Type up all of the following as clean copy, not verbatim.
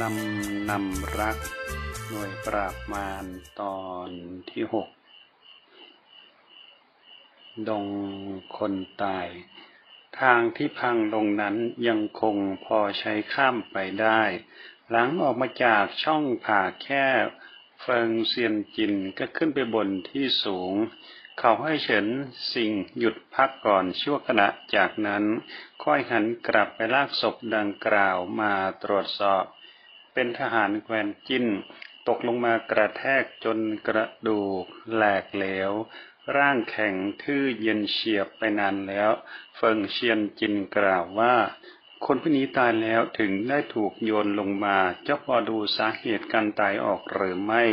ลำนำรักหน่วยปราบมารตอนที่6ดงคนตายทางที่พังลงนั้นยังคงพอใช้ข้ามไปได้หลังออกมาจากช่องผ่าแคบเฟิงเซียนจินก็ขึ้นไปบนที่สูงเขาให้เฉินซิงหยุดพักก่อนชั่วขณะจากนั้นค่อยหันกลับไปลากศพดังกล่าวมาตรวจสอบเป็นทหารแคว้นจินตกลงมากระแทกจนกระดูกแหลกเหลวร่างแข็งทื่อเย็นเฉียบไปนานแล้วเฟิงเซียนจินกล่าวว่าคนผู้นี้ตายแล้วถึงได้ถูกโยนลงมาเจ้าพอดูสาเหตุการตายออกหรือไม่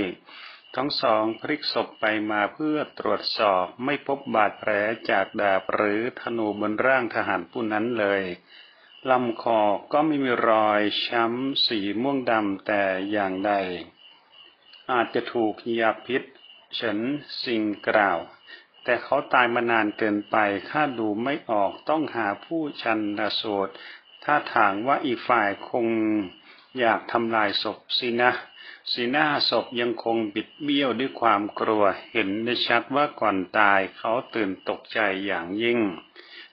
ทั้งสองพลิกศพไปมาเพื่อตรวจสอบไม่พบบาดแผลจากดาบหรือธนูบนร่างทหารผู้นั้นเลยลำคอก็ไม่มีรอยช้ำสีม่วงดำแต่อย่างใดอาจจะถูกยาพิษเฉินซิงกล่าวแต่เขาตายมานานเกินไปข้าดูไม่ออกต้องหาผู้ชันสูตรถ้าถามว่าอีกฝ่ายคงอยากทำลายศพสินะสีหน้าศพยังคงบิดเบี้ยวด้วยความกลัวเห็นได้ชัดว่าก่อนตายเขาตื่นตกใจอย่างยิ่ง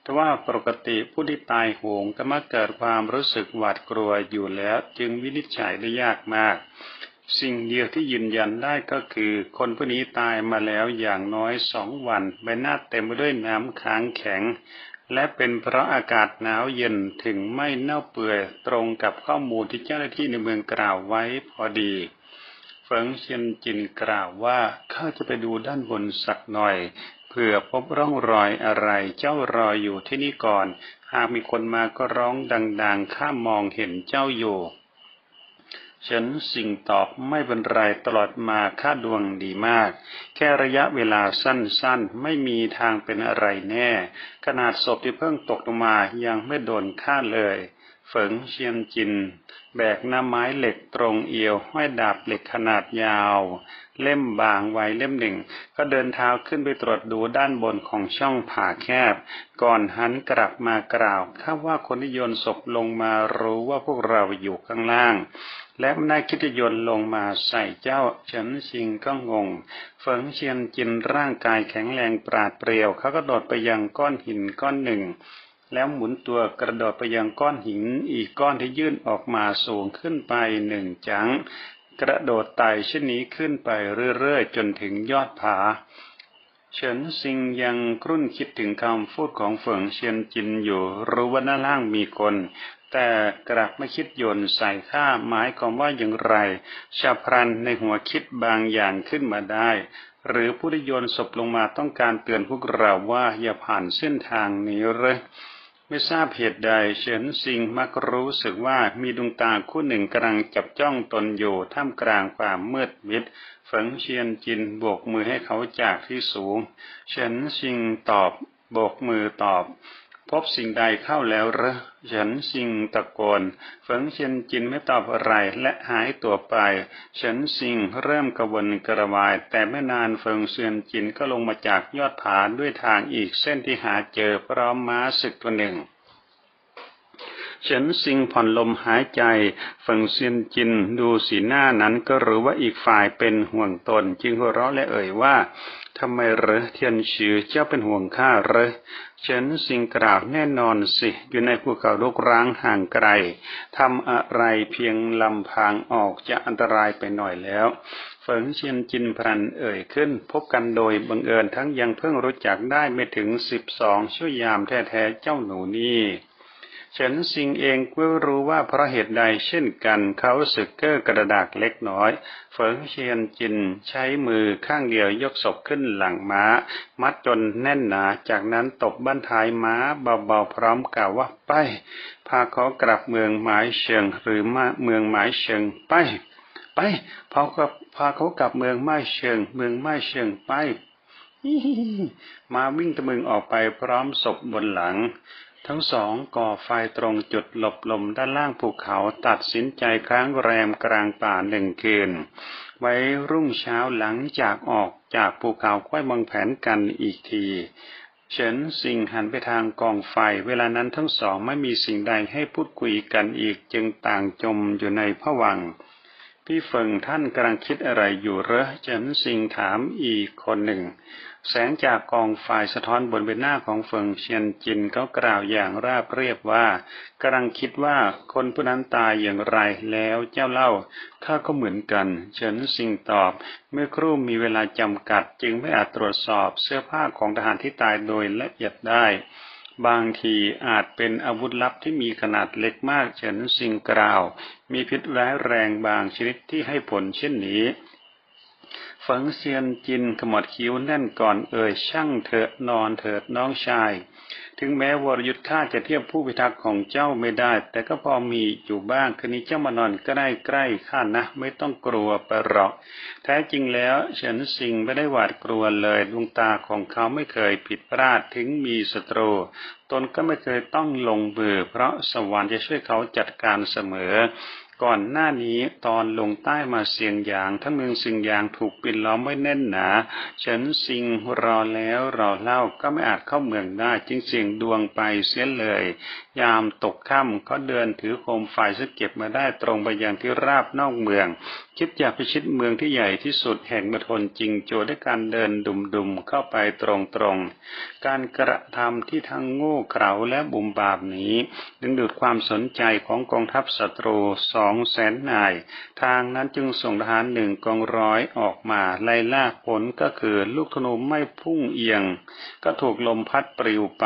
แต่ว่าปกติผู้ที่ตายโหงก็มักเกิดความรู้สึกหวาดกลัวอยู่แล้วจึงวินิจฉัยได้ยากมากสิ่งเดียวที่ยืนยันได้ก็คือคนผู้นี้ตายมาแล้วอย่างน้อย2 วันใบหน้าเต็มไปด้วยน้ำค้างแข็งและเป็นเพราะอากาศหนาวเย็นถึงไม่เน่าเปื่อยตรงกับข้อมูลที่เจ้าหน้าที่ในเมืองกล่าวไว้พอดีเฟิงเซียนจินกล่าวว่าข้าจะไปดูด้านบนสักหน่อยเผื่อพบร่องรอยอะไรเจ้ารออยู่ที่นี่ก่อนหากมีคนมาก็ร้องดังๆข้ามองเห็นเจ้าอยู่ฉันสิ่งตอบไม่เป็นไรตลอดมาข้าดวงดีมากแค่ระยะเวลาสั้นๆไม่มีทางเป็นอะไรแน่ขนาดศพที่เพิ่งตกลงมายังไม่โดนฆ่าเลยเฟิงเซียนจินแบกหน้าไม้เหล็กตรงเอวห้อยดาบเหล็กขนาดยาวเล่มบางไว้เล่มหนึ่งก็เดินเท้าขึ้นไปตรวจดูด้านบนของช่องผาแคบก่อนหันกลับมากล่าวข้าว่าคนที่โยนศพลงมารู้ว่าพวกเราอยู่ข้างล่างและไม่ได้คิดจะโยนลงมาใส่เจ้าเฉินซิงก็งงเฟิงเซียนจินร่างกายแข็งแรงปราดเปรียวเขาก็โดดไปยังก้อนหินก้อนหนึ่งแล้วหมุนตัวกระโดดไปยังก้อนหินอีกก้อนที่ยื่นออกมาสูงขึ้นไป1 จังกระโดดไต่เช่นนี้ขึ้นไปเรื่อยๆจนถึงยอดผาเฉินซิงยังครุ่นคิดถึงคำพูดของเฟิงเซียนจินอยู่รู้ว่าหน้าล่างมีคนแต่กลับไม่คิดโยนใส่ข้าหมายความว่าอย่างไรฉับพลันในหัวคิดบางอย่างขึ้นมาได้หรือผู้ที่โยนศพลงมาต้องการเตือนพวกเราว่าอย่าผ่านเส้นทางนี้เลยไม่ทราบเหตุใดเฉินซิงมักรู้สึกว่ามีดวงตาคู่หนึ่งกำลังจับจ้องตนอยู่ท่ามกลางความมืดมิดเฟิงเซียนจินโบกมือให้เขาจากที่สูงเฉินซิงตอบโบกมือตอบพบสิ่งใดเข้าแล้วเหรอเฉินซิงตะโกนเฟิงเซียนจินไม่ตอบอะไรและหายตัวไปเฉินซิงเริ่มกระวนกระวายแต่ไม่นานเฟิงเซียนจินก็ลงมาจากยอดผาด้วยทางอีกเส้นที่หาเจอพร้อมม้าศึกตัวหนึ่งเฉินซิงผ่อนลมหายใจเฟิงเซียนจินดูสีหน้านั้นก็รู้ว่าอีกฝ่ายเป็นห่วงตนจึงหัวเราะและเอ่ยว่าทำไมเหรอเทียนชื่อเจ้าเป็นห่วงข้าเหรอเฉินซิงกล่าวแน่นอนสิอยู่ในภูเขารกร้างห่างไกลทำอะไรเพียงลำพังออกจะอันตรายไปหน่อยแล้วเฟิงเซียนจินพลันเอ่ยขึ้นพบกันโดยบังเอิญทั้งยังเพิ่งรู้จักได้ไม่ถึง12 ชั่วยามแท้ๆเจ้าหนูนี่เฉินซิงเองก็รู้ว่าเพราะเหตุใดเช่นกันเขาสึกเก้อกระดากเล็กน้อยเฟิงเซียนจินใช้มือข้างเดียวยกศพขึ้นหลังม้ามัดจนแน่นหนาจากนั้นตบบั้นท้ายม้าเบาๆพร้อมกล่าวว่าไปพาเขากลับเมืองหมายเฉิงหรือเมืองหมายเฉิงไปพาเขากลับเมืองหมายเฉิงไปมาวิ่งตะมึงออกไปพร้อมศพบนหลังทั้งสองก่อไฟตรงจุดหลบลมด้านล่างภูเขาตัดสินใจค้างแรมกลางป่า1 คืนไว้รุ่งเช้าหลังจากออกจากภูเขาค่อยวางแผนกันอีกที เฉินซิงหันไปทางกองไฟเวลานั้นทั้งสองไม่มีสิ่งใดให้พูดคุยกันอีกจึงต่างจมอยู่ในผวังค์พี่เฟิงท่านกำลังคิดอะไรอยู่เหรอเฉินซิงถามอีกคนหนึ่งแสงจากกองไฟสะท้อนบนใบหน้าของเฟิงเชียนจินก็กล่าวอย่างราบเรียบว่ากำลังคิดว่าคนผู้นั้นตายอย่างไรแล้วเจ้าเล่าข้าก็เหมือนกันเฉินซิงตอบเมื่อครู่มีเวลาจำกัดจึงไม่อาจตรวจสอบเสื้อผ้าของทหารที่ตายโดยละเอียดได้บางทีอาจเป็นอาวุธลับที่มีขนาดเล็กมากเฉินซิงกล่าวมีพิษร้ายแรงบางชนิดที่ให้ผลเช่นนี้เฟิงเซียนจินขมวดคิ้วแน่นก่อนเอ่ยช่างเถอะนอนเถิดน้องชายถึงแม้วรยุทธ์ข้าจะเทียบผู้พิทักษ์ของเจ้าไม่ได้แต่ก็พอมีอยู่บ้างคืนนี้เจ้ามานอนใกล้ๆข้านะไม่ต้องกลัวไปหรอกแท้จริงแล้วเฉินซิงไม่ได้หวาดกลัวเลยดวงตาของเขาไม่เคยผิดพลาดถึงมีศัตรูตนก็ไม่เคยต้องลงมือเพราะสวรรค์จะช่วยเขาจัดการเสมอก่อนหน้านี้ตอนลงใต้มาเซียงหยางทั้งเมืองเซียงหยางถูกปิดล้อมไว้แน่นหนาเฉินซิงรอแล้วรอเล่าก็ไม่อาจเข้าเมืองได้จึงเสี่ยงดวงไปเสียเลยยามตกค่ำเขาเดินถือโคมไฟซึ่งเก็บมาได้ตรงไปยังที่ราบนอกเมืองคิดอยากพิชิตเมืองที่ใหญ่ที่สุดแห่งมณฑลจิงโจวด้วยการเดินดุ่มๆเข้าไปตรงๆการกระทำที่ทั้งโง่เขลาและบุ่มบาปนี้ดึงดูดความสนใจของกองทัพศัตรู200,000 นายทางนั้นจึงส่งทหาร1 กองร้อยออกมาไล่ล่าผลก็คือลูกธนูไม่พุ่งเอียงก็ถูกลมพัดปลิวไป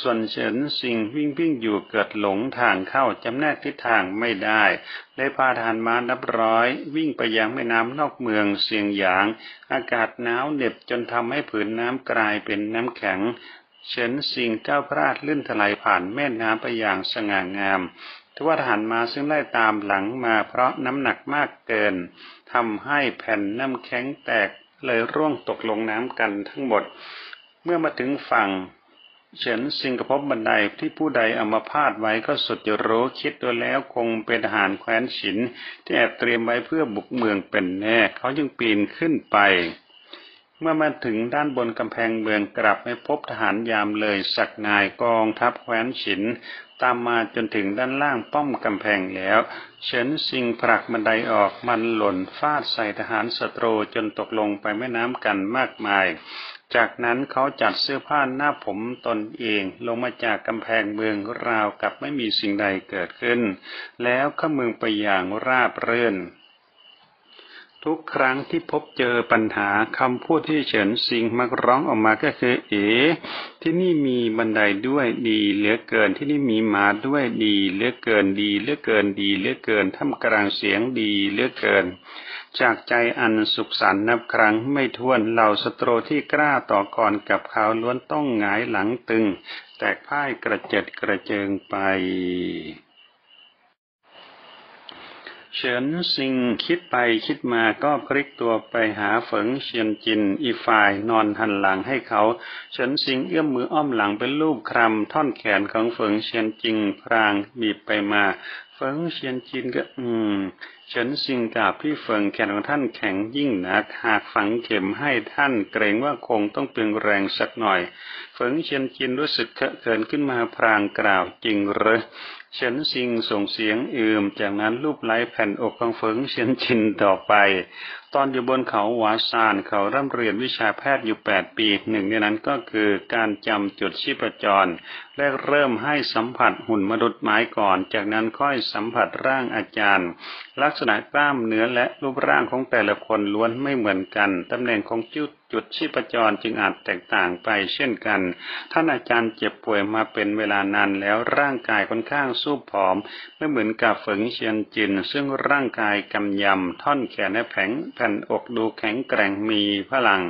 ส่วนเฉินซิงวิ่งอยู่เกิดหลงทางเข้าจำแนกทิศทางไม่ได้เลยพาทหารม้านับร้อยวิ่งไปยังแม่น้ำนอกเมืองเซียงหยางอากาศหนาวเหน็บจนทำให้ผืนน้ำกลายเป็นน้ำแข็งเฉินซิงก้าวพลาดลื่นถลายผ่านแม่น้ำไปอย่างสง่างามทว่าทหารม้าซึ่งไล่ตามหลังมาเพราะน้ำหนักมากเกินทำให้แผ่นน้ำแข็งแตกเลยร่วงตกลงน้ำกันทั้งหมดเมื่อมาถึงฝั่งเฉินซิงกระพบบันไดที่ผู้ใดเอามาพาดไว้ก็สุดจะรู้คิดตัวแล้วคงเป็นทหารแคว้นฉินที่แอบเตรียมไว้เพื่อบุกเมืองเป็นแน่เขาจึงปีนขึ้นไปเมื่อมาถึงด้านบนกำแพงเมืองกลับไม่พบทหารยามเลยสักนายกองทัพแคว้นฉินตามมาจนถึงด้านล่างป้อมกำแพงแล้วเฉินซิงผลักบันไดออกมันหล่นฟาดใส่ทหารศัตรูจนตกลงไปแม่น้ำกันมากมายจากนั้นเขาจัดเสื้อผ้าหน้าผมตนเองลงมาจากกำแพงเมืองราวกับไม่มีสิ่งใดเกิดขึ้นแล้วเข้าเมืองไปอย่างราบรื่นทุกครั้งที่พบเจอปัญหาคำพูดที่เฉินซิงมักร้องออกมาก็คือเอ๋ที่นี่มีบันไดด้วยดีเหลือเกินที่นี่มีหมาด้วยดีเหลือเกินดีเหลือเกินดีเหลือเกินท่ามกลางเสียงดีเหลือเกินจากใจอันสุขสันต์นับครั้งไม่ถ้วนเหล่าศัตรูที่กล้าต่อกรกับเขาล้วนต้องหงายหลังตึงแตกพ่ายกระเจิดกระเจิงไปเฉินซิงคิดไปคิดมาก็พลิกตัวไปหาเฟิงเชียนจินอีฝ่ายนอนหันหลังให้เขาเฉินซิงเอื้อมมืออ้อมหลังเป็นรูปคลำท่อนแขนของเฟิงเชียนจินพรางบีบไปมาเฟิงเชียนจินก็เฉินซิงกับพี่เฟิงแขนของท่านแข็งยิ่งหนักหากฝังเข็มให้ท่านเกรงว่าคงต้องเปลืองแรงสักหน่อยเฟิงเชียนจินรู้สึกเคอะเขินขึ้นมาพรางกล่าวจริงเหรอเฉินซิงส่งเสียงจากนั้นลูบไล้แผ่นอกของเฟิงเชียนจินต่อไปตอนอยู่บนเขาหวาซานเขาร่ำเรียนวิชาแพทย์อยู่8 ปีหนึ่งในนั้นก็คือการจำจุดชีพจรแรกเริ่มให้สัมผัสหุ่นมนุษย์ไม้ก่อนจากนั้นค่อยสัมผัสร่างอาจารย์ลักษณะกล้ามเนื้อและรูปร่างของแต่ละคนล้วนไม่เหมือนกันตำแหน่งของจุดชีพจรจึงอาจแตกต่างไปเช่นกันท่านอาจารย์เจ็บป่วยมาเป็นเวลานานแล้วร่างกายค่อนข้างสู้ผอมไม่เหมือนกับเฟิงเชียนจินซึ่งร่างกายกำยำท่อนแขนและแผ่นอกดูแข็งแกร่งมีพลัง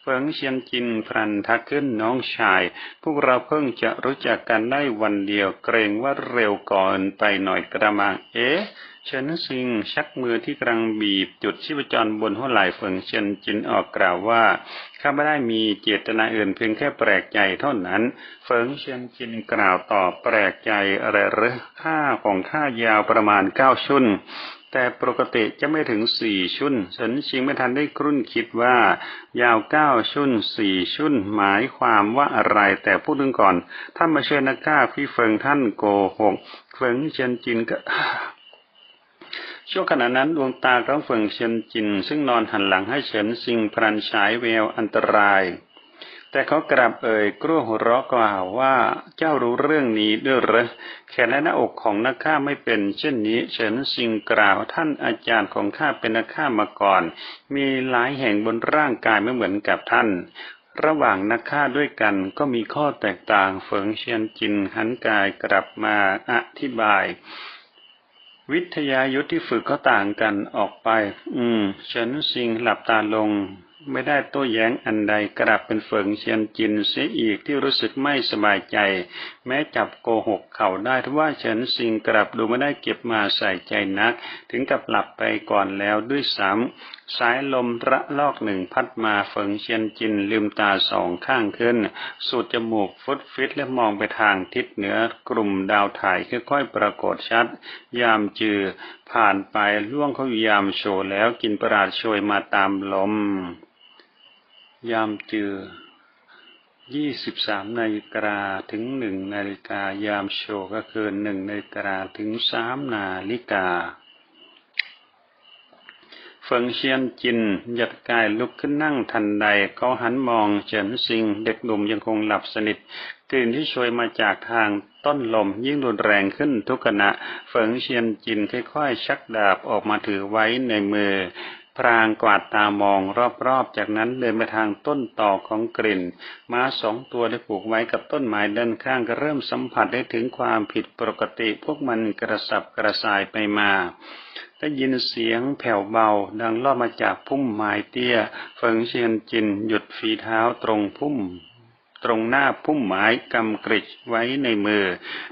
เฟิงเชียนจินพลันทักขึ้นน้องชายพวกเราเพิ่งจะรู้จักกันได้วันเดียวเกรงว่าเร็วก่อนไปหน่อยกระมังเฉินซิงชักมือที่กำลังบีบจุดชีพจรบนหัวไหล่เฟิงเชียนจินออกกล่าวว่าข้าไม่ได้มีเจตนาอื่นเพียงแค่แปลกใจเท่านั้นเฟิงเชียนจินกล่าวตอบแปลกใจอะไรหรือข้าของข้ายาวประมาณ9 ชุน แต่ปกติจะไม่ถึง4ชุนฉันชิงไม่ทันได้ครุ่นคิดว่ายาว9ชุน4ชุนหมายความว่าอะไรแต่พูดถึงก่อนท่านมาเชิญนักฆ่าพี่เฟิงท่านโกหกเฟิงเชียนจินก็ช่วงขณะนั้นดวงตาของเฟิงเชียนจินซึ่งนอนหันหลังให้ฉันชิงพลันฉายแววอันตรายแต่เขากลับเอ่ยกลั้วหัวเราะกล่าวว่าเจ้ารู้เรื่องนี้ด้วยหรือแขนและหน้าอกของนักฆ่าไม่เป็นเช่นนี้เฉินซิงกล่าวท่านอาจารย์ของข้าเป็นนักฆ่ามาก่อนมีหลายแห่งบนร่างกายไม่เหมือนกับท่านระหว่างนักฆ่าด้วยกันก็มีข้อแตกต่างเฟิงเชียนจินหันกายกลับมาอธิบายวิทยายุทธที่ฝึกก็ต่างกันออกไปเฉินซิงหลับตาลงไม่ได้โต้แย้งอันใดกลับเป็นเฟิงเชียนจินเสียอีกที่รู้สึกไม่สบายใจแม้จับโกหกเขาได้ทว่าเฉินซิงกลับดูไม่ได้เก็บมาใส่ใจนักถึงกับหลับไปก่อนแล้วด้วยซ้ำสายลมระลอกหนึ่งพัดมาเฟิงเชียนจินลืมตาสองข้างขึ้นสูดจมูกฟุดฟิดและมองไปทางทิศเหนือกลุ่มดาวถ่ายค่อยๆปรากฏชัดยามจือผ่านไปล่วงเข้ายามโฉแล้วกินประหลาดโชยมาตามลมยามจือ 23 นาฬิกาถึง 1 นาฬิกายามโชก็คือ 1 นาฬิกาถึง 3 นาฬิกาเฟิงเชียนจินหยัดกายลุกขึ้นนั่งทันใดเขาหันมองเฉินซิงเด็กหนุ่มยังคงหลับสนิทกลิ่นที่โชยมาจากทางต้นลมยิ่งรุนแรงขึ้นทุกขณะเฟิงเชียนจินค่อยๆชักดาบออกมาถือไว้ในมือพรางกวาดตามองรอบๆจากนั้นเดินไปทางต้นตอของกลิ่นม้าสองตัวได้ผูกไว้กับต้นไม้ด้านข้างก็เริ่มสัมผัสได้ถึงความผิดปกติพวกมันกระสับกระส่ายไปมาได้ยินเสียงแผ่วเบาดังลอดมาจากพุ่มไม้เตี้ยเฟิงเชียนจินหยุดฝีเท้าตรงหน้าพุ่มไม้กำกริชไว้ในมือ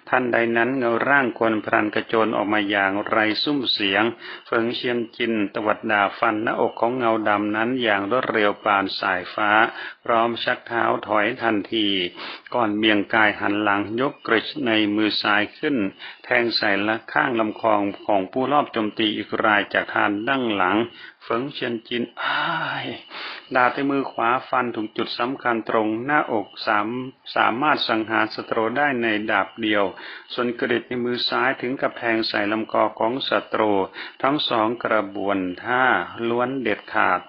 ทันใดนั้นเงาร่างคนพลันกระโจนออกมาอย่างไร้ซุ้มเสียงเฟิงเชียนจินตวัดดาบฟันหน้าอกของเงาดำนั้นอย่างรวดเร็วปานสายฟ้าพร้อมชักเท้าถอยทันทีก่อนเบี่ยงกายหันหลังยกกริชในมือซ้ายขึ้นแทงใส่ละข้างลำคอของผู้รอบโจมตีอีกรายจากทางด้านหลังเฟิงเชียนจินดาบในมือขวาฟันถึงจุดสำคัญตรงหน้าอกสามารถสังหารศัตรูได้ในดาบเดียวส่วนกริชในมือซ้ายถึงกับแทงใส่ลำคอของศัตรูทั้งสองกระบวนท่าล้วนเด็ดขาด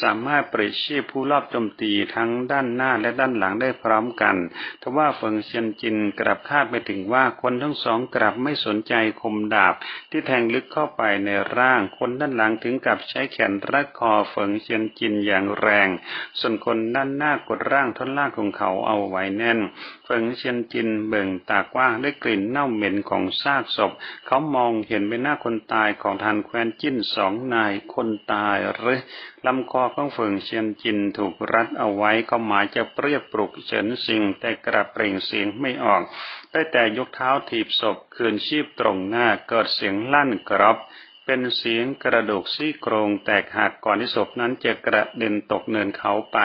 สามารถปริชีพผู้รอบโจมตีทั้งด้านหน้าและด้านหลังได้พร้อมกันทว่าเฟิงเชียนจินกลับคาดไม่ถึงว่าคนทั้งสองกลับไม่สนใจคมดาบที่แทงลึกเข้าไปในร่างคนด้านหลังถึงกับใช้แขนรัดคอเฟิงเชียนจินอย่างแรงส่วนคนด้านหน้ากดร่างท่อนล่างของเขาเอาไว้แน่นเฟิงเชียนจินเบิ่งตากว้างได้กลิ่นเน่าเหม็นของซากศพเขามองเห็นใบหน้าคนตายของทันแควนจิ้นสองนายคนตายหรือลำคอของเฟิงเชียนจินถูกรัดเอาไว้เขาหมายจะเรียกปลุกเฉินซิงแต่กระเปร่งเสียงไม่ออกได้แต่ยกเท้าถีบศพคืนชีพตรงหน้าเกิดเสียงลั่นกรอบเป็นเสียงกระดูกซี่โครงแตกหักก่อนที่ศพนั้นจะกระเด็นตกเนินเขาไป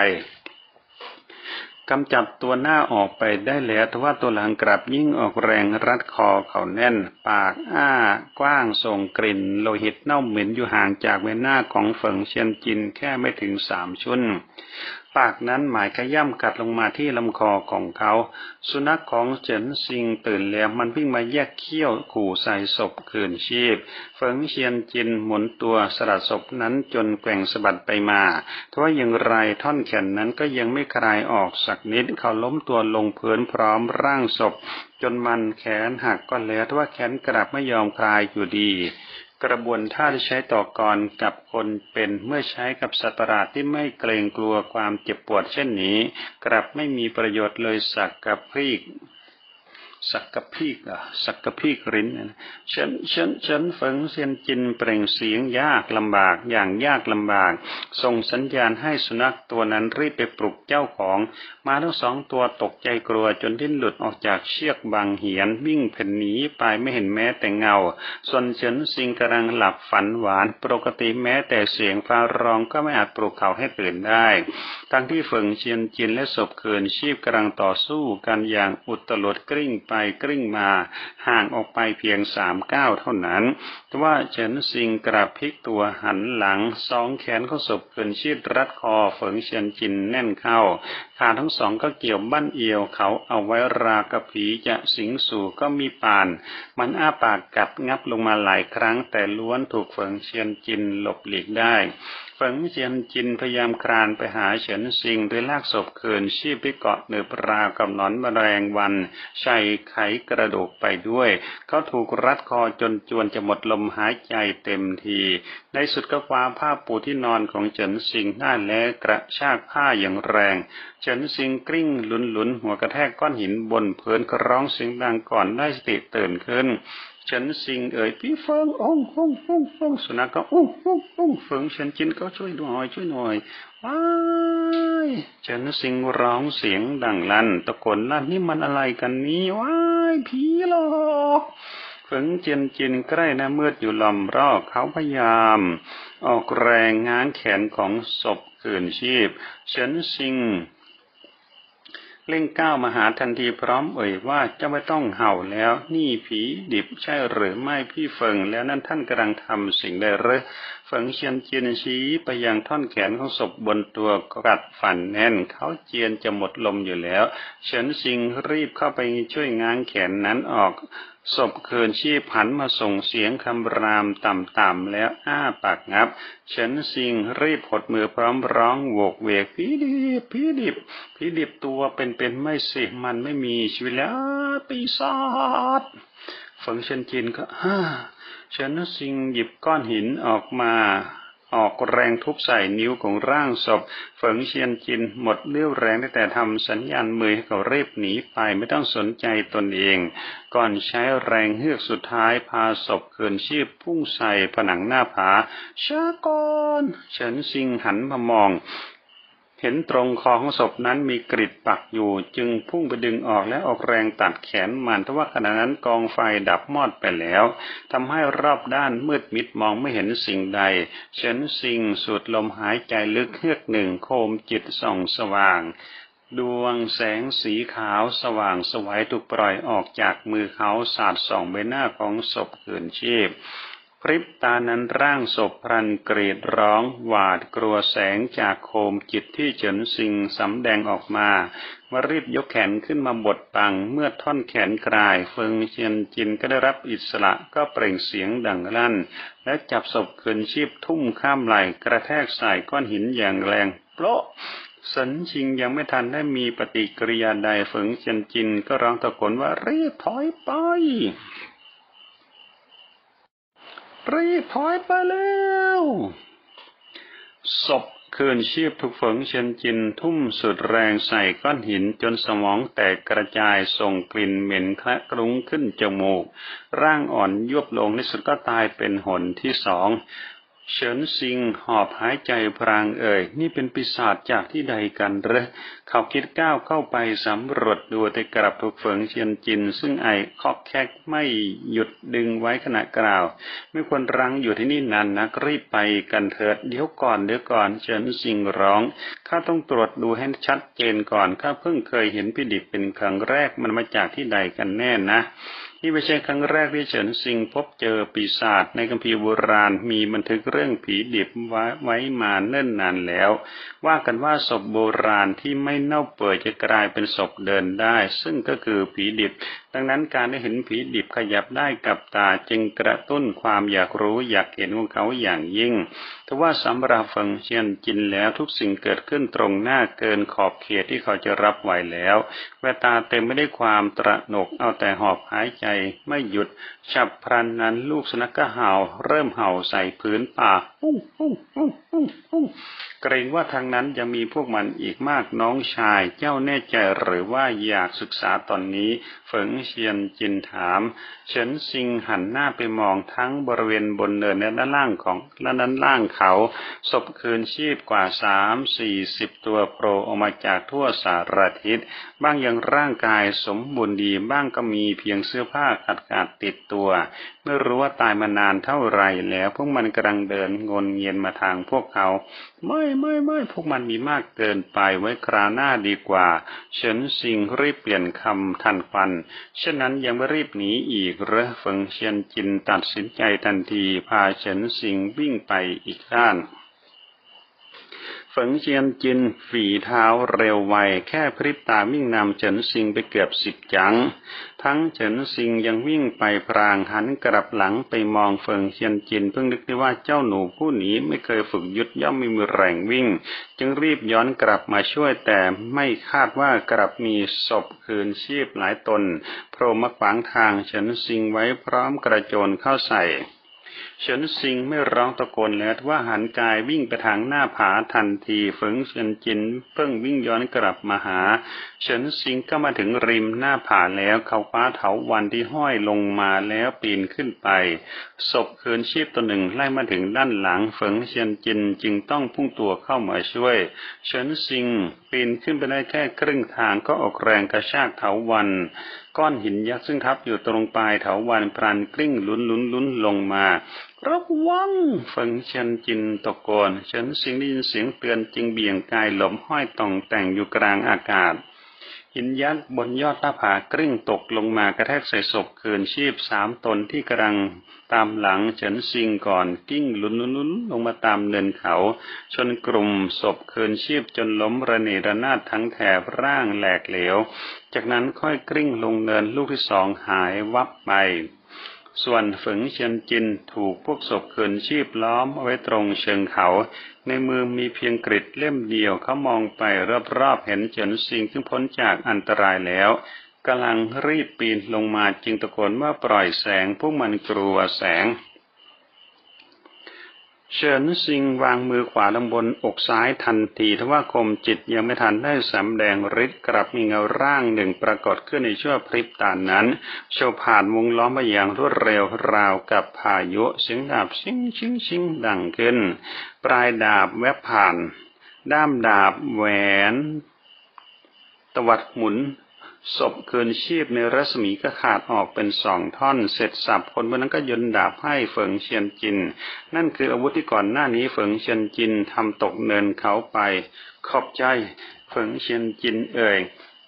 กำจับตัวหน้าออกไปได้แล้วทว่าตัวหลังกลับยิ่งออกแรงรัดคอเขาแน่นปากอ้ากว้างส่งกลิ่นโลหิตเน่าเหม็นอยู่ห่างจากใบหน้าของเฟิงเชียนจินแค่ไม่ถึง3 ชุนปากนั้นหมายขย่ำกัดลงมาที่ลำคอของเขาสุนัขของเฉินซิงตื่นแล้วมันวิ่งมาแยกเขี้ยวขู่ใส่ศพคืนชีพเฟิงเชียนจินหมุนตัวสลัดศพนั้นจนแกว่งสะบัดไปมาทว่าอย่างไรท่อนแขนนั้นก็ยังไม่คลายออกสักนิดเขาล้มตัวลงพื้นพร้อมร่างศพจนมันแขนหักก็แล้วทว่าแขนกลับไม่ยอมคลายอยู่ดีกระบวนท่าที่ใช้ต่อกรกับคนเป็นเมื่อใช้กับสัตว์ประหลาดที่ไม่เกรงกลัวความเจ็บปวดเช่นนี้กลับไม่มีประโยชน์เลยสักกะพีกริ้นฉันเฟิงเซียนจินเปล่งเสียงยากลำบากส่งสัญญาณให้สุนัขตัวนั้นรีบไปปลุกเจ้าของมาทั้งสองตัวตกใจกลัวจนดิ้นหลุดออกจากเชือกบังเหียนวิ่งเพ่นหนีไปไม่เห็นแม้แต่เงาส่วนเฉินซิงกำลังหลับฝันหวานปกติแม้แต่เสียงฟ้าร้องก็ไม่อาจปลุกเขาให้ตื่นได้ทั้งที่เฟิงเซียนจินและศพคืนชีพกำลังต่อสู้กันอย่างอุตลุดกลิ้ง ไปกลิ้งมาห่างออกไปเพียง3 ก้าวเท่านั้นแต่ว่าเฉินซิงกระพลิกตัวหันหลัง2 แขนเข้าศพเกินชีดรัดคอเฟิงเฉียนจินแน่นเข้าขาทั้งสองก็เกี่ยวบั้นเอวเขาเอาไว้ราวกับผีจะสิงสู่ก็มีปานมันอ้าปากกัดงับลงมาหลายครั้งแต่ล้วนถูกเฟิงเฉียนจินหลบหลีกได้เฟิงเฉียนจินพยายามคลานไปหาเฉินซิงโดยลากศพคืนชีพไปเกาะเหนือราวกับหนอนแมลงวันใส่ไขกระดูกไปด้วยเขาถูกรัดคอจนจวนจะหมดลมหายใจเต็มทีในสุดก็คว้าผ้าปูที่นอนของเฉินซิงหน้าแลกระชากผ้าอย่างแรงเฉินซิงกลิ้งหลุนหัวกระแทกก้อนหินบนพื้นร้องเสียงดังก่อนได้สติตื่นขึ้นเฉินซิงเอ่ยพี่เฟิงองสุนัขก็องเฟิงเฉินจินก็ช่วยหน่อยว้ายเฉินซิงร้องเสียงดังลั่นตะโกนลั่นนี่มันอะไรกันนี้ว้ายผีหลอกเฟิงเฉียนจินใกล้หน้ามืดอยู่ล้อมรอบเขาพยายามออกแรงง้างแขนของศพคืนชีพเฉินซิงเล่งก้าวมาหาทันทีพร้อมเอ่ยว่าเจ้าไม่ต้องเห่าแล้วนี่ผีดิบใช่หรือไม่พี่เฟิงแล้วนั่นท่านกำลังทำสิ่งใดหรือเฟิงเฉียนจินชี้ไปยังท่อนแขนของศพบนตัวกัดฟันแน่นเขาเจียนจะหมดลมอยู่แล้วเฉินซิงรีบเข้าไปช่วยง้างแขนนั้นออกศพคืนชีพหันมาส่งเสียงคำรามต่ำๆแล้วอ้าปากงับเฉินซิงรีบหดมือพร้อมร้องโวกเวกผีดิบตัวเป็นๆไม่สิมันไม่มีชีวิตแล้วปีศาจฝังเฉินจินก็เฉินซิงหยิบก้อนหินออกมาออกแรงทุบใส่นิ้วของร่างศพเฟิงเฉียนจินหมดเรี่ยวแรงแต่ทำสัญญาณมือให้เขารีบหนีไปไม่ต้องสนใจตนเองก่อนใช้แรงเฮือกสุดท้ายพาศพคืนชีพพุ่งใส่ผนังหน้าผาช้าก่อนเฉินซิงหันมามองเห็นตรงคอของศพนั้นมีกริดปักอยู่จึงพุ่งไปดึงออกและออกแรงตัดแขนมันทว่าขณะนั้นกองไฟดับมอดไปแล้วทำให้รอบด้านมืดมิดมองไม่เห็นสิ่งใดเฉินซิงสูดลมหายใจลึกเฮือกหนึ่งโคมจิตส่องสว่างดวงแสงสีขาวสว่างสวัยถูกปล่อยออกจากมือเขาสาดส่องใบหน้าของศพคืนชีพพริบตานั้นร่างศพพลันกรีดร้องหวาดกลัวแสงจากโคมจิตที่เฉินซิงสำแดงออกมารีบยกแขนขึ้นมาบดปังเมื่อท่อนแขนกลายเฟิงเฉียนจินก็ได้รับอิสระก็เปล่งเสียงดังลั่นและจับศพคืนชีพทุ่มข้ามไหล่กระแทกใส่ก้อนหินอย่างแรงโปะเฉินซิงยังไม่ทันได้มีปฏิกิริยาใดเฟิงเฉียนจินก็ร้องตะโกนว่ารีบถอยไปรีบถอยไปแล้วศพคืนชีพถูกเฟิงเฉียนจินทุ่มสุดแรงใส่ก้อนหินจนสมองแตกกระจายส่งกลิ่นเหม็นคละคลุ้งขึ้นจมูกร่างอ่อนยุบลงในสุดก็ตายเป็นหนที่2เฉินซิงหอบหายใจพรางเอ่ยนี่เป็นปีศาจจากที่ใดกันหรือเขาคิดก้าวเข้าไปสำรวจดูแต่กลับถูกเฟิงเฉียนจินซึ่งไอคอกแคกไม่หยุดดึงไว้ขณะกล่าวไม่ควรรั้งอยู่ที่นี่นานนักรีบไปกันเถิดเดี๋ยวก่อนเฉินซิงร้องข้าต้องตรวจดูให้ชัดเจนก่อนข้าเพิ่งเคยเห็นผีดิบเป็นครั้งแรกมันมาจากที่ใดกันแน่นะนี่ไม่ใช่ครั้งแรกที่เฉินซิงพบเจอปีศาจในคัมภีร์โบราณมีบันทึกเรื่องผีดิบไว้มาเนิ่นนานแล้วว่ากันว่าศพโบราณที่ไม่เน่าเปื่อยจะกลายเป็นศพเดินได้ซึ่งก็คือผีดิบดังนั้นการได้เห็นผีดิบขยับได้กับตาจึงกระตุ้นความอยากรู้อยากเห็นของเขาอย่างยิ่งแต่ว่าสำหรับเฟิงเฉียนจินแล้วทุกสิ่งเกิดขึ้นตรงหน้าเกินขอบเขตที่เขาจะรับไหวแล้วแววตาเต็มไปด้วยความตระหนกเอาแต่หอบหายใจไม่หยุดฉับพลันนั้นลูกสุนัขก็เห่าเริ่มเห่าใส่พื้นป่าเกรงว่าทางนั้นยังมีพวกมันอีกมากน้องชายเจ้าแน่ใจหรือว่าอยากศึกษาตอนนี้เฟิงเฉียนจินถามเฉินซิงหันหน้าไปมองทั้งบริเวณบนเนินและด้านล่างเขาศพคืนชีพกว่า 30-40 ตัวโผล่ออกมาจากทั่วสารทิศบ้างยังร่างกายสมบูรณ์ดีบ้างก็มีเพียงเสื้อผ้าขาดติดตัวไม่รู้ว่าตายมานานเท่าไรแล้วพวกมันกำลังเดินง วนเงียนมาทางพวกเขาไม่พวกมันมีมากเกินไปไว้คราวหน้าดีกว่าเฉินซิงรีบเปลี่ยนคำทันควันฉะนั้นยังไม่รีบหนีอีกเหรอเฟิงเซียนจินตัดสินใจทันทีพาเฉินซิงวิ่งไปอีกด้านเฟิงเซียนจินฝีเท้าเร็วไวแค่พริบตาวิ่งนำเฉินซิงไปเกือบ10 จังทั้งเฉินซิงยังวิ่งไปพรางหันกลับหลังไปมองเฟิงเซียนจินเพิ่งนึกได้ว่าเจ้าหนูผู้นี้ไม่เคยฝึกยุทธย่อมไม่มีแรงวิ่งจึงรีบย้อนกลับมาช่วยแต่ไม่คาดว่ากลับมีศพคืนชีพหลายตนโผล่มาขวางทางเฉินซิงไว้พร้อมกระโจนเข้าใส่เฉินซิงไม่ร้องตะโกนแล้วว่าหันกายวิ่งไปทางหน้าผาทันทีเฟิงเซียนจินเพิ่งวิ่งย้อนกลับมาหาเฉินซิงก็มาถึงริมหน้าผาแล้วเขาคว้าเถาวัลย์ที่ห้อยลงมาแล้วปีนขึ้นไปศพคืนชีพตัวหนึ่งไล่มาถึงด้านหลังเฟิงเซียนจินจึงต้องพุ่งตัวเข้ามาช่วยเฉินซิงปีนขึ้นไปได้แค่ครึ่งทางก็ออกแรงกระชากเถาวัลย์ก้อนหินยักษ์ซึ่งทับอยู่ตรงปลายเถาวัลย์พลันกลิ้งลุ้นๆลงมาระวังเฟิงเซียนจินตะโกนเฉินซิงได้ยินเสียงเตือนจึงเบี่ยงกายหลบห้อยต่องแต่งอยู่กลางอากาศหินยักษ์บนยอดหน้าผากลิ้งตกลงมากระแทกใส่ศพคืนชีพ3 ตนที่กำลังตามหลังเฉินซิงก่อนกิ้งลุ้นลงมาตามเนินเขาชนกลุ่มศพคืนชีพจนล้มระเนระนาดทั้งแถบร่างแหลกเหลวจากนั้นค่อยกลิ้งลงเนินลูกที่2หายวับไปส่วนเฟิงเซียนจินถูกพวกศพคืนชีพล้อมเอาไว้ตรงเชิงเขาในมือมีเพียงกริดเล่มเดียวเขามองไปรอบๆเห็นเฉินซิงซึ่งพ้นจากอันตรายแล้วกำลังรีบปีนลงมาจึงตะโกนว่าปล่อยแสงพวกมันกลัวแสงเฉินซิงวางมือขวาลงบนอกซ้ายทันทีทว่าคมจิตยังไม่ทันได้สำแดงฤทธิ์กลับมีเงาร่างหนึ่งปรากฏขึ้นในชั่วพริบตา นั้นเฉี่ยวผ่านวงล้อมไปอย่างรวดเร็วราวกับพายุเสียงดาบชิงดังขึ้นปลายดาบแวบผ่านด้ามดาบแหวนตวัดหมุนศพคืนชีพในรัศมีก็ขาดออกเป็น2 ท่อนเสร็จสับคนบนนั้นก็ยนดาบให้เฟิงเซียนจินนั่นคืออาวุธที่ก่อนหน้านี้เฟิงเซียนจินทำตกเนินเขาไปขอบใจเฟิงเซียนจินเอ่ย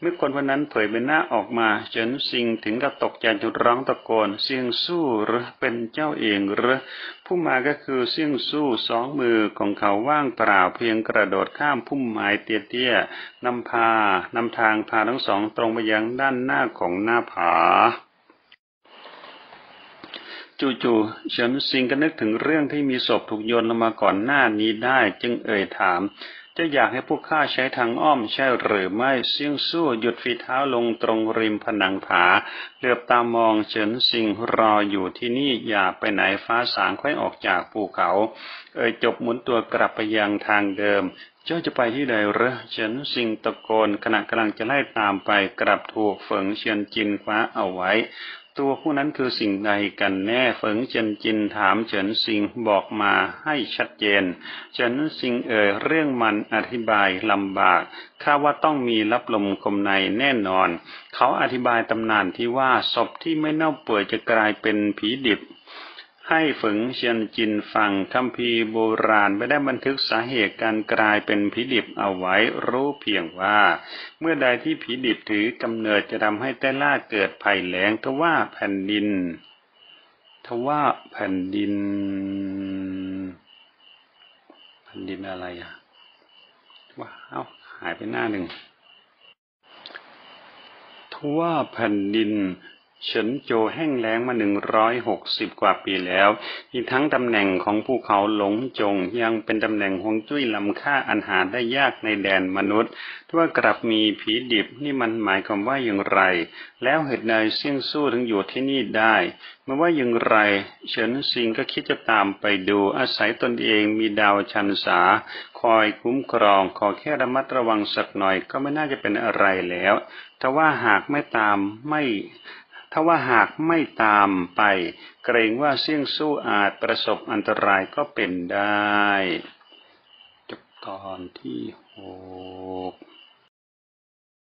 เมื่อคนวันนั้นเผยใบหน้าออกมาเฉินซิงถึงกับตกใจจนร้องตะโกนเซียงสู้หรือเป็นเจ้าเองหรือผู้มาก็คือเซียงสู้2 มือของเขาว่างเปล่าเพียงกระโดดข้ามพุ่มไม้เตี้ยๆนำทางพาทั้ง2ตรงไปยังด้านหน้าของหน้าผาจู่ๆเฉินซิงก็นึกถึงเรื่องที่มีศพถูกโยนลงมาก่อนหน้านี้ได้จึงเอ่ยถามจะอยากให้พวกข้าใช้ทางอ้อมใช่หรือไม่เซียงสู้หยุดฝีเท้าลงตรงริมผนังผาเหลือบตามองเฉินซิงรออยู่ที่นี่อย่าไปไหนฟ้าสางค่อยออกจากภูเขาจบหมุนตัวกลับไปยังทางเดิมเจ้าจะไปที่ใดหรือเฉินซิงตะโกนขณะกำลังจะไล่ตามไปกลับถูกเฟิงเซียนจินคว้าเอาไว้ตัวผู้นั้นคือสิ่งใดกันแน่เฟิงเซียนจินถามเฉินซิงบอกมาให้ชัดเจนเฉินซิงเรื่องมันอธิบายลำบากข้าว่าต้องมีลับลมคมในแน่นอนเขาอธิบายตำนานที่ว่าศพที่ไม่เน่าเปื่อยจะกลายเป็นผีดิบให้เฟิงเซียนจินฟังคัมภีร์โบราณไม่ได้บันทึกสาเหตุการกลายเป็นผีดิบเอาไว้รู้เพียงว่าเมื่อใดที่ผีดิบถือกำเนิดจะทำให้ใต้ล่าเกิดภัยแล้งทว่าแผ่นดินอะไรอ่ะว่าหายไปหน้าหนึ่งทว่าแผ่นดินเฉินโจวแห้งแล้งมา160 กว่าปีแล้วอีกทั้งตำแหน่งของภูเขาหลงจงยังเป็นตำแหน่งฮวงจุ้ยล้ำค่าอันหาได้ยากในแดนมนุษย์ที่ว่ากลับมีผีดิบนี่มันหมายความว่าอย่างไรแล้วเหตุใดเซียงสู้ถึงอยู่ที่นี่ได้ไม่ว่าอย่างไรเฉินซิงก็คิดจะตามไปดูอาศัยตนเองมีดาวชันสาคอยคุ้มครองขอแค่ระมัดระวังสักหน่อยก็ไม่น่าจะเป็นอะไรแล้วแต่ว่าหากไม่ตามไปเกรงว่าเสี่ยงสู้อาจประสบอันตรายก็เป็นได้จบตอนที่ 6